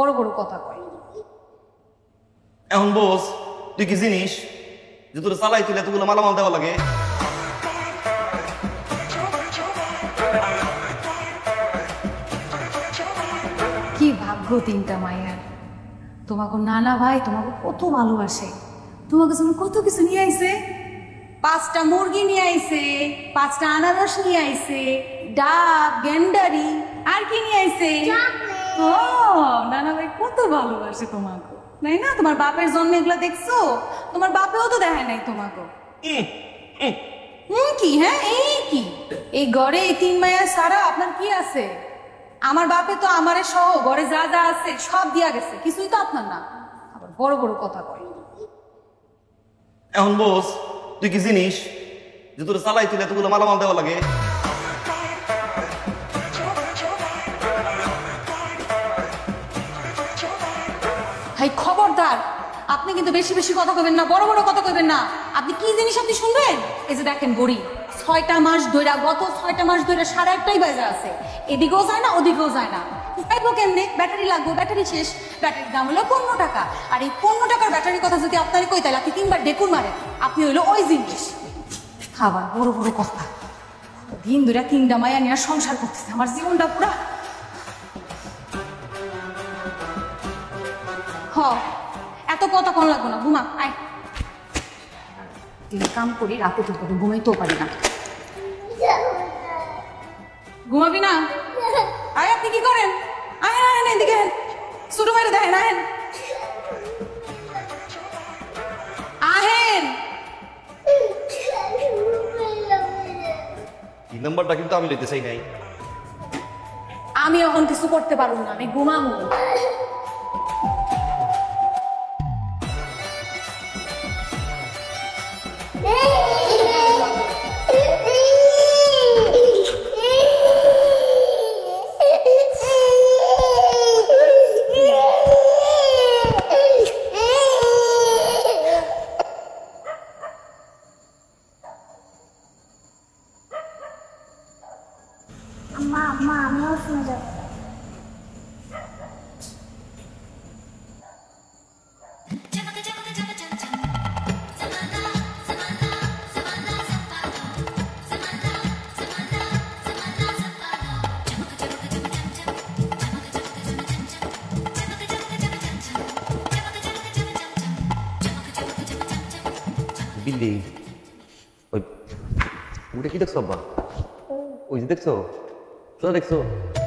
বড় বড় কথা কয়। এখন বস তুই কি জিনিস যে তোর চালাই তুই এতগুলো মালামাল দেওয়া লাগে? কি ভাগ্য তিনটা মায়ের, তোমাকে নানা ভাই তোমাকে কত ভালোবাসে, তোমাকে জন্য কত কিছু নিয়ে আইছে। 5টা মুরগি নিয়ে আইছে, 5টা আনারস নিয়ে আইছে, ডাব গেন্ডারি আর কি নিয়ে আইছে। ও নানা ভাই কত ভালোবাসে তোমাকে, নাই না? তোমার বাপের জন্ম এগুলো দেখছো? তোমার বাপেও তো দেখে নাই তোমাকে। কি হ্যাঁ এই কি এই ঘরে এই তিন মায়া সারা আপনার কি আছে? আমার বাপে তো আমারে সহ ঘরে যা যা আছে সব দিয়া গেছে, কিছুই তো আপনার না। আবার বড় বড় কথা কয়। এখন বস তুই কি জিনিস যে তোর চালাই তুই এতগুলো মালামাল দেওয়া লাগে? ভাই খবরদার, আপনি কিন্তু বেশি বেশি কথা কইবেন না, বড় বড় কথা কইবেন না। আপনি কি জিনিস আপনি শুনবেন? এই যে দেখেন গড়ি 6টা মাস ধরে, গত 6টা মাস ধরে 1:30টাই বাজে আছে, এদিকেও যায় না ওদিকেও যায় না। যাইবো কেমনে? ব্যাটারি লাগবে, ব্যাটারি শেষ, ব্যাটারির দাম হলো 15 টাকা। আর এই 15 টাকার ব্যাটারির কথা যদি আপনার কই তাহলে আপনি 3বার ডেকুর মারেন, আপনি হইলো ওই জিনিস। খাবার বড় বড় কথা, দিন ধরে 3টা মায়া নিয়ে সংসার করতেছে, আমার জীবনটা পুরা। এত কথা কোন লাগবো না, ঘুমা আয়। কাম করি রাতে তো ঘুমাইতেও পারি না। ঘুমাবি না? আয় আপনি কি করেন? আয় আয় না এদিকে, শুরু মারে দেখেন। আহেন আহেন, এই নাম্বারটা কিন্তু আমি লইতে চাই নাই। আমি এখন কিছু করতে পারবো না, আমি ঘুমাবো। ওইটা কি দেখছো? আব্বা ওই যে দেখছো, দেখছো